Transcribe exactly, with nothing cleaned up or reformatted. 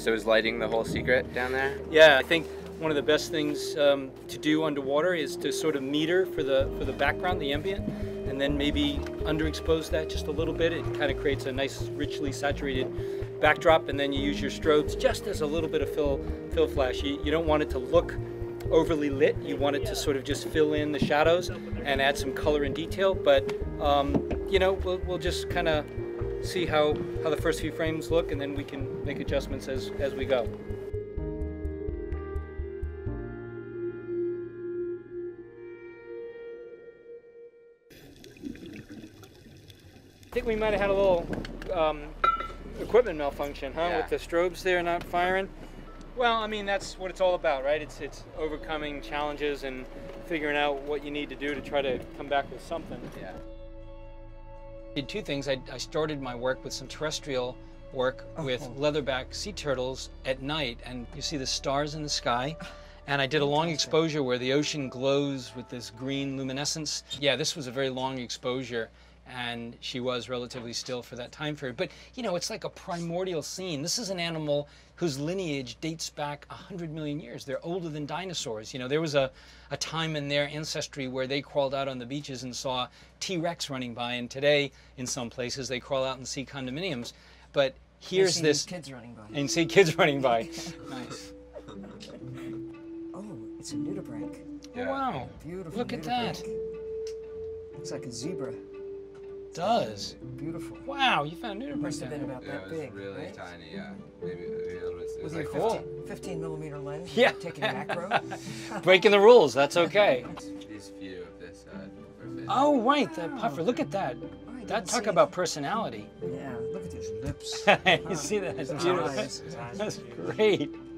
So is lighting the whole secret down there? Yeah, I think one of the best things um, to do underwater is to sort of meter for the, for the background, the ambient, and then maybe underexpose that just a little bit. It kind of creates a nice richly saturated backdrop, and then you use your strobes just as a little bit of fill, fill flash. You, you don't want it to look overly lit. You want it to sort of just fill in the shadows and add some color and detail, but um, you know, we'll, we'll just kind of see how, how the first few frames look, and then we can make adjustments as, as we go. I think we might have had a little um, equipment malfunction, huh? Yeah. With the strobes there not firing. Well, I mean, that's what it's all about, right? It's, it's overcoming challenges and figuring out what you need to do to try to come back with something. Yeah. I did two things. I, I started my work with some terrestrial work with oh. leatherback sea turtles at night, and you see the stars in the sky. And I did a long exposure where the ocean glows with this green luminescence. Yeah, this was a very long exposure, and she was relatively still for that time period. But, you know, it's like a primordial scene. This is an animal whose lineage dates back one hundred million years. They're older than dinosaurs. You know, there was a, a time in their ancestry where they crawled out on the beaches and saw T Rex running by, and today, in some places, they crawl out and see condominiums. But here's this... kids running by. And see kids running by. Nice. Oh, it's a nudibranch. Yeah. Oh, wow. Beautiful. Look at that. Looks like a zebra. Does. Beautiful. Wow, you found nudibranch. Must have been about yeah, that it was big, really right? Tiny, yeah. Maybe, maybe a little bit. It was, was like fifteen millimeter lens. Yeah. Taking macro. Breaking the rules. That's okay. This view of this side. Uh, oh, right, wow. The puffer. Look at that. Oh, that talk about personality. Yeah. Look at those lips. You huh. see that? It's beautiful. That's great.